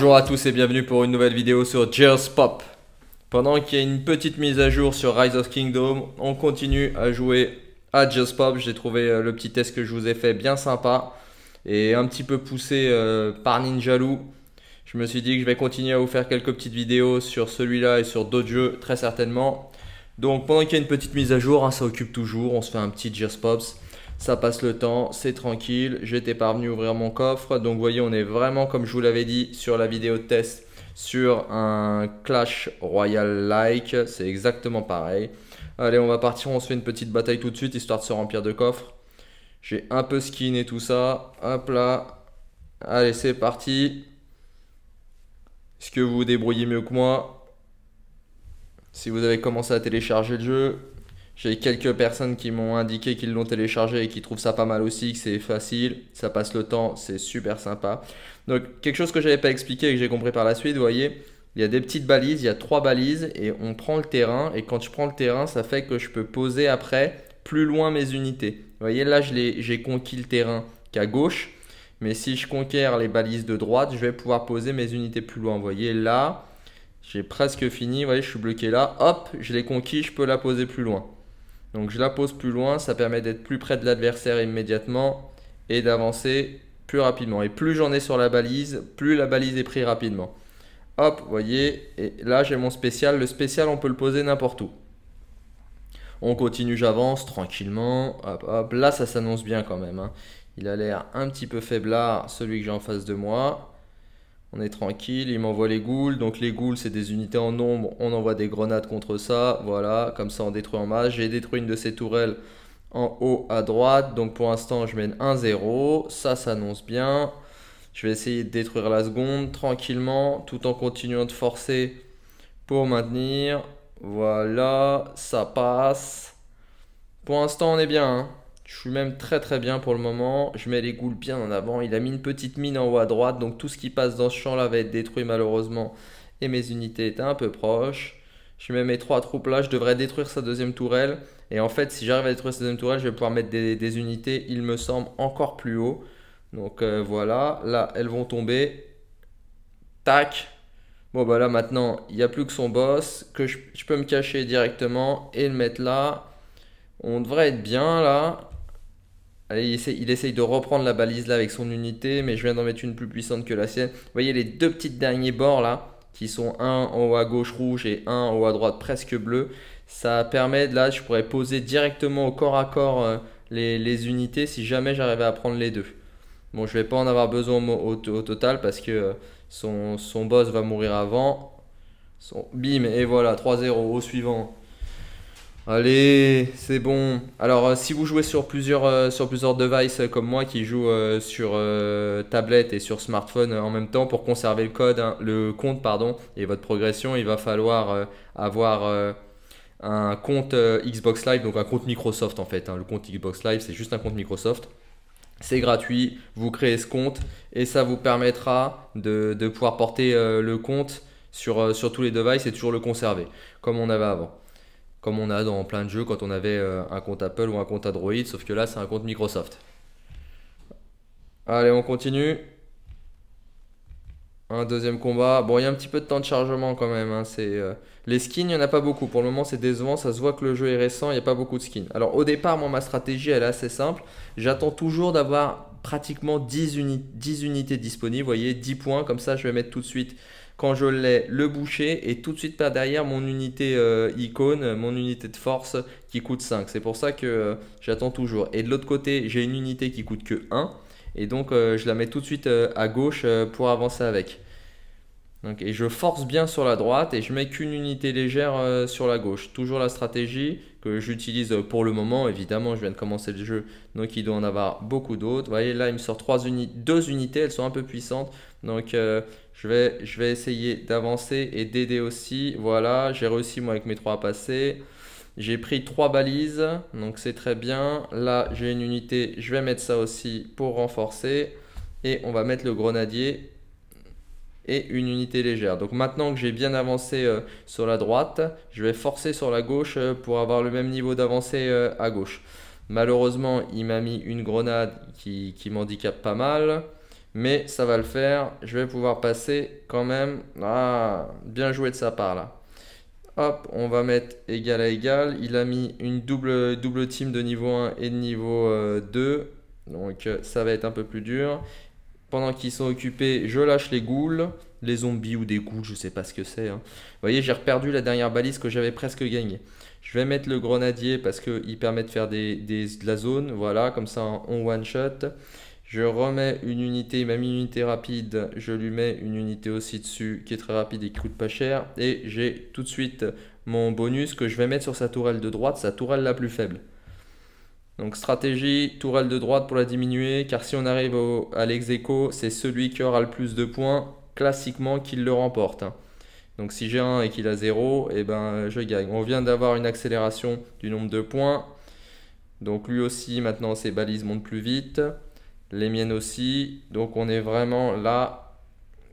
Bonjour à tous et bienvenue pour une nouvelle vidéo sur Gears Pop. Pendant qu'il y a une petite mise à jour sur Rise of Kingdom, on continue à jouer à Gears Pop. J'ai trouvé le petit test que je vous ai fait bien sympa et un petit peu poussé par Ninjalou. Je me suis dit que je vais continuer à vous faire quelques petites vidéos sur celui-là et sur d'autres jeux très certainement. Donc pendant qu'il y a une petite mise à jour, ça occupe toujours, on se fait un petit Gears Pop. Ça passe le temps, c'est tranquille, j'étais pas revenu ouvrir mon coffre. Donc vous voyez, on est vraiment, comme je vous l'avais dit sur la vidéo de test, sur un Clash Royal like, c'est exactement pareil. Allez, on va partir, on se fait une petite bataille tout de suite, histoire de se remplir de coffres. J'ai un peu skin et tout ça, hop là. Allez, c'est parti. Est-ce que vous vous débrouillez mieux que moi? Si vous avez commencé à télécharger le jeu. J'ai quelques personnes qui m'ont indiqué qu'ils l'ont téléchargé et qui trouvent ça pas mal aussi, que c'est facile, ça passe le temps, c'est super sympa. Donc quelque chose que je n'avais pas expliqué et que j'ai compris par la suite, vous voyez, il y a des petites balises, il y a 3 balises et on prend le terrain. Et quand je prends le terrain, ça fait que je peux poser après plus loin mes unités. Vous voyez, là j'ai conquis le terrain qu'à gauche, mais si je conquiers les balises de droite, je vais pouvoir poser mes unités plus loin. Vous voyez, là j'ai presque fini, vous voyez, je suis bloqué là, hop, je l'ai conquis, je peux la poser plus loin. Donc je la pose plus loin, ça permet d'être plus près de l'adversaire immédiatement et d'avancer plus rapidement. Et plus j'en ai sur la balise, plus la balise est prise rapidement. Hop, vous voyez, et là j'ai mon spécial. Le spécial, on peut le poser n'importe où. On continue, j'avance tranquillement. Hop, hop, là ça s'annonce bien quand même, hein. Il a l'air un petit peu faiblard, celui que j'ai en face de moi. On est tranquille, il m'envoie les ghouls. Donc les ghouls, c'est des unités en nombre. On envoie des grenades contre ça. Voilà, comme ça on détruit en masse. J'ai détruit une de ces tourelles en haut à droite. Donc pour l'instant, je mène 1-0. Ça s'annonce bien. Je vais essayer de détruire la seconde tranquillement, tout en continuant de forcer pour maintenir. Voilà, ça passe. Pour l'instant, on est bien, hein. Je suis même très très bien pour le moment. Je mets les ghouls bien en avant. Il a mis une petite mine en haut à droite. Donc tout ce qui passe dans ce champ là va être détruit malheureusement. Et mes unités étaient un peu proches. Je mets mes 3 troupes là. Je devrais détruire sa deuxième tourelle. Et en fait, si j'arrive à détruire sa deuxième tourelle, je vais pouvoir mettre des unités, il me semble, encore plus haut. Donc voilà. Là, elles vont tomber. Tac. Bon bah là maintenant, il n'y a plus que son boss. Que je peux me cacher directement et le mettre là. On devrait être bien là. Allez, il essaye de reprendre la balise là avec son unité, mais je viens d'en mettre une plus puissante que la sienne. Vous voyez les 2 petits derniers bords là, qui sont un en haut à gauche rouge et un en haut à droite presque bleu. Ça permet, là, je pourrais poser directement au corps à corps les unités si jamais j'arrivais à prendre les deux. Bon, je ne vais pas en avoir besoin au total parce que son boss va mourir avant. Bim, et voilà, 3-0 au suivant. Allez, c'est bon. Alors, si vous jouez sur plusieurs devices comme moi qui joue sur tablette et sur smartphone en même temps, pour conserver le code, hein, le compte pardon, et votre progression, il va falloir avoir un compte Xbox Live, donc un compte Microsoft en fait. Hein. Le compte Xbox Live, c'est juste un compte Microsoft. C'est gratuit, vous créez ce compte et ça vous permettra de pouvoir porter le compte sur tous les devices et toujours le conserver comme on avait avant. Comme on a dans plein de jeux quand on avait un compte Apple ou un compte Android, sauf que là c'est un compte Microsoft. Allez, on continue. Un deuxième combat. Bon, il y a un petit peu de temps de chargement quand même, hein. Les skins, il n'y en a pas beaucoup. Pour le moment, c'est décevant. Ça se voit que le jeu est récent, il n'y a pas beaucoup de skins. Alors au départ, moi, ma stratégie, elle est assez simple. J'attends toujours d'avoir pratiquement 10 unités disponibles. Vous voyez, 10 points. Comme ça, je vais mettre tout de suite... Quand je l'ai, le boucher et tout de suite par derrière mon unité icône, mon unité de force qui coûte 5. C'est pour ça que j'attends toujours. Et de l'autre côté, j'ai une unité qui coûte que 1. Et donc, je la mets tout de suite à gauche pour avancer avec. Donc, et je force bien sur la droite et je mets qu'une unité légère sur la gauche. Toujours la stratégie que j'utilise pour le moment. Évidemment, je viens de commencer le jeu, donc il doit en avoir beaucoup d'autres. Vous voyez, là, il me sort 2 unités, elles sont un peu puissantes. Donc, je vais essayer d'avancer et d'aider aussi. Voilà, j'ai réussi moi avec mes 3 à passer. J'ai pris 3 balises, donc c'est très bien. Là, j'ai une unité, je vais mettre ça aussi pour renforcer. Et on va mettre le grenadier. Et une unité légère. Donc maintenant que j'ai bien avancé sur la droite, je vais forcer sur la gauche pour avoir le même niveau d'avancée à gauche. Malheureusement, il m'a mis une grenade qui m'handicape pas mal. mais ça va le faire. Je vais pouvoir passer quand même. Ah, bien joué de sa part là. Hop, on va mettre égal à égal. Il a mis une double team de niveau 1 et de niveau 2. Donc ça va être un peu plus dur. Pendant qu'ils sont occupés, je lâche les ghouls, les zombies ou des ghouls, je sais pas ce que c'est. Hein. Vous voyez, j'ai reperdu la dernière balise que j'avais presque gagnée. Je vais mettre le grenadier parce qu'il permet de faire de la zone. Voilà, comme ça on one shot. Je remets une unité, il m'a mis une unité rapide. Je lui mets une unité aussi dessus qui est très rapide et qui coûte pas cher. Et j'ai tout de suite mon bonus que je vais mettre sur sa tourelle de droite, sa tourelle la plus faible. Donc stratégie, tourelle de droite pour la diminuer, car si on arrive à l'ex-aequo, c'est celui qui aura le plus de points, classiquement, qui le remporte. Donc si j'ai 1 et qu'il a 0, et ben, je gagne. On vient d'avoir une accélération du nombre de points. Donc lui aussi, maintenant, ses balises montent plus vite. Les miennes aussi. Donc on est vraiment là,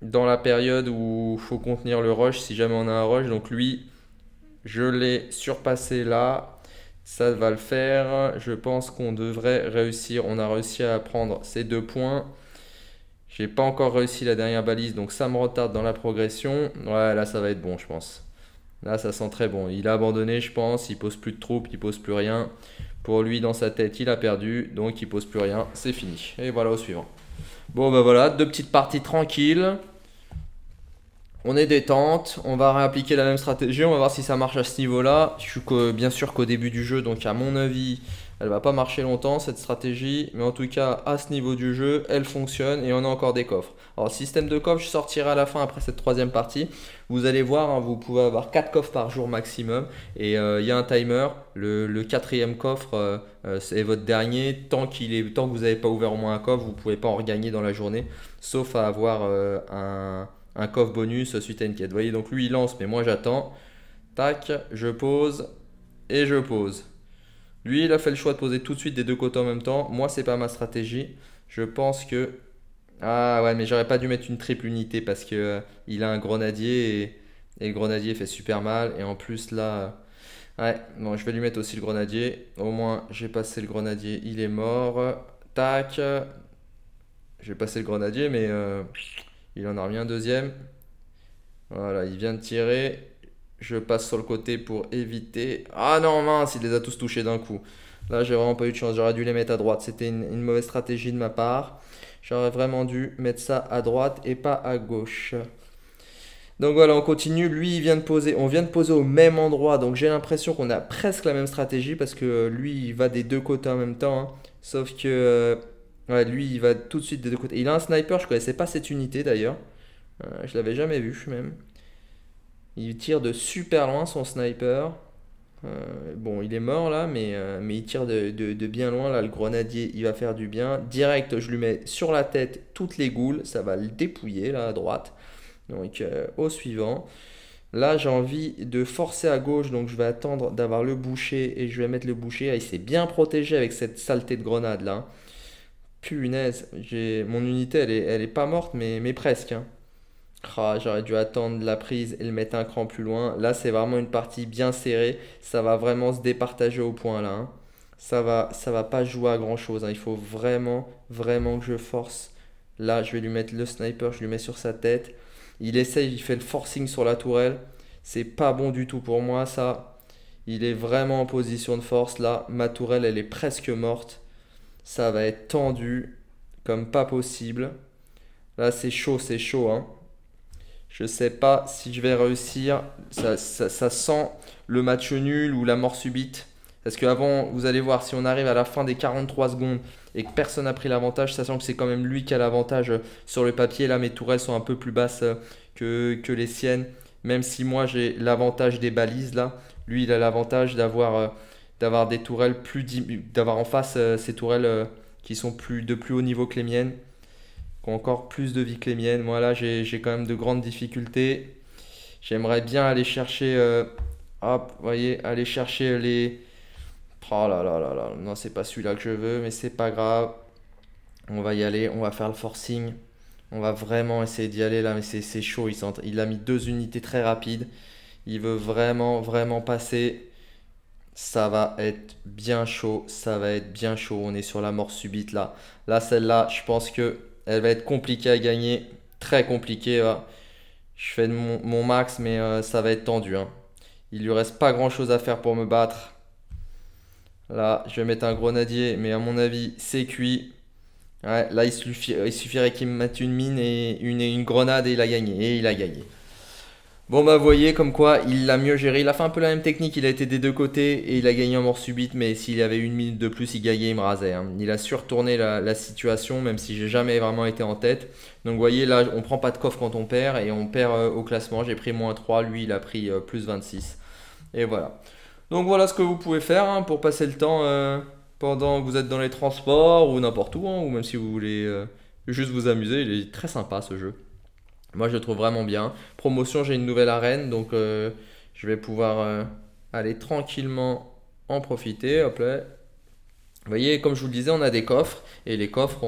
dans la période où il faut contenir le rush, si jamais on a un rush. Donc lui, je l'ai surpassé là. Ça va le faire, je pense qu'on devrait réussir. On a réussi à prendre ces 2 points. J'ai pas encore réussi la dernière balise, donc ça me retarde dans la progression. Ouais, là ça va être bon, je pense. Là ça sent très bon. Il a abandonné, je pense. Il pose plus de troupes, il pose plus rien. Pour lui, dans sa tête, il a perdu, donc il pose plus rien. C'est fini. Et voilà au suivant. Bon ben voilà, 2 petites parties tranquilles. On est détente, on va réappliquer la même stratégie, on va voir si ça marche à ce niveau-là. Je suis bien sûr qu'au début du jeu, donc à mon avis, elle ne va pas marcher longtemps cette stratégie. Mais en tout cas, à ce niveau du jeu, elle fonctionne et on a encore des coffres. Alors système de coffres, je sortirai à la fin après cette 3e partie. Vous allez voir, hein, vous pouvez avoir 4 coffres par jour maximum. Et il y a un timer, le 4e coffre c'est votre dernier. Tant que vous n'avez pas ouvert au moins un coffre, vous ne pouvez pas en regagner dans la journée. Sauf à avoir un coffre bonus suite à une quête. Vous voyez, donc lui il lance, mais moi j'attends. Tac, je pose et je pose. Lui il a fait le choix de poser tout de suite des 2 côtés en même temps. Moi c'est pas ma stratégie. Je pense que. Ah ouais, mais j'aurais pas dû mettre une triple unité parce que il a un grenadier et le grenadier fait super mal. Et en plus là. Ouais, bon, je vais lui mettre aussi le grenadier. Au moins j'ai passé le grenadier, il est mort. Tac. J'ai passé le grenadier, mais. Il en a remis un 2e. Voilà, il vient de tirer. Je passe sur le côté pour éviter. Ah non, mince, il les a tous touchés d'un coup. Là, j'ai vraiment pas eu de chance. J'aurais dû les mettre à droite. C'était une mauvaise stratégie de ma part. J'aurais vraiment dû mettre ça à droite et pas à gauche. Donc voilà, on continue. Lui, il vient de poser. On vient de poser au même endroit. Donc j'ai l'impression qu'on a presque la même stratégie parce que lui, il va des 2 côtés en même temps. Hein. Sauf que... Ouais, lui, il va tout de suite des 2 côtés. Il a un sniper, je ne connaissais pas cette unité d'ailleurs. Je ne l'avais jamais vu même. Il tire de super loin son sniper. Bon, il est mort là, mais il tire de bien loin. Là, le grenadier, il va faire du bien. Direct, je lui mets sur la tête toutes les goules. Ça va le dépouiller là à droite. Donc, au suivant. Là, j'ai envie de forcer à gauche. Donc, je vais attendre d'avoir le boucher et je vais mettre le boucher. Ah, il s'est bien protégé avec cette saleté de grenade là. Punaise, mon unité elle est pas morte mais presque. Hein. J'aurais dû attendre la prise et le mettre un cran plus loin. Là c'est vraiment une partie bien serrée. Ça va vraiment se départager au point là. Hein. Ça va pas jouer à grand chose. Hein. Il faut vraiment que je force. Là je vais lui mettre le sniper, je lui mets sur sa tête. Il essaye, il fait le forcing sur la tourelle. C'est pas bon du tout pour moi ça. Il est vraiment en position de force. Là ma tourelle elle est presque morte. Ça va être tendu comme pas possible. Là, c'est chaud. Hein. Je sais pas si je vais réussir. Ça sent le match nul ou la mort subite. Parce qu'avant, vous allez voir, si on arrive à la fin des 43 secondes et que personne n'a pris l'avantage, sachant que c'est quand même lui qui a l'avantage sur le papier. Là, mes tourelles sont un peu plus basses que les siennes. Même si moi, j'ai l'avantage des balises, là. Lui, il a l'avantage d'avoir des tourelles plus d'avoir en face ces tourelles qui sont de plus haut niveau que les miennes, qui ont encore plus de vie que les miennes. Moi là j'ai quand même de grandes difficultés. J'aimerais bien aller chercher hop, voyez, aller chercher les... Oh là là là là, non c'est pas celui-là que je veux, mais c'est pas grave. On va y aller, on va faire le forcing. On va vraiment essayer d'y aller là, mais c'est chaud, il a mis 2 unités très rapides. Il veut vraiment passer. Ça va être bien chaud, ça va être bien chaud. On est sur la mort subite là. Là, celle-là, je pense que Elle va être compliquée à gagner. Très compliquée. Je fais mon max, mais ça va être tendu. Il lui reste pas grand chose à faire pour me battre. Là, je vais mettre un grenadier, mais à mon avis, c'est cuit. Ouais, là, il suffirait qu'il me mette une mine et une grenade et il a gagné. Et il a gagné. Bon, bah, vous voyez comme quoi il l'a mieux géré. Il a fait un peu la même technique. Il a été des deux côtés et il a gagné en mort subite. Mais s'il y avait une minute de plus, il gagnait, il me rasait. Il a surtourné la situation, même si j'ai jamais vraiment été en tête. Donc, vous voyez, là, on prend pas de coffre quand on perd et on perd au classement. J'ai pris moins 3. Lui, il a pris plus 26. Et voilà. Donc, voilà ce que vous pouvez faire pour passer le temps pendant que vous êtes dans les transports ou n'importe où. Ou même si vous voulez juste vous amuser. Il est très sympa ce jeu. Moi je le trouve vraiment bien. Promotion, j'ai une nouvelle arène, donc je vais pouvoir aller tranquillement en profiter. Hop là. Vous voyez, comme je vous le disais, on a des coffres et les coffres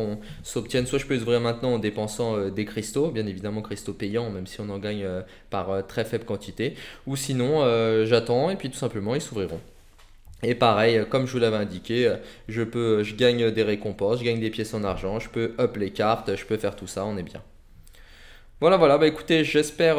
s'obtiennent. Soit je peux les ouvrir maintenant en dépensant des cristaux, bien évidemment cristaux payants, même si on en gagne par très faible quantité. Ou sinon, j'attends et puis tout simplement ils s'ouvriront. Et pareil, comme je vous l'avais indiqué, je gagne des récompenses, je gagne des pièces en argent, je peux up les cartes, je peux faire tout ça, on est bien. Voilà, voilà, bah écoutez, j'espère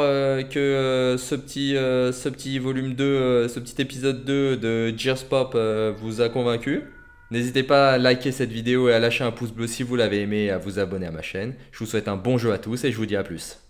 que ce petit volume 2, ce petit épisode 2 de Gears Pop vous a convaincu. N'hésitez pas à liker cette vidéo et à lâcher un pouce bleu si vous l'avez aimé et à vous abonner à ma chaîne. Je vous souhaite un bon jeu à tous et je vous dis à plus.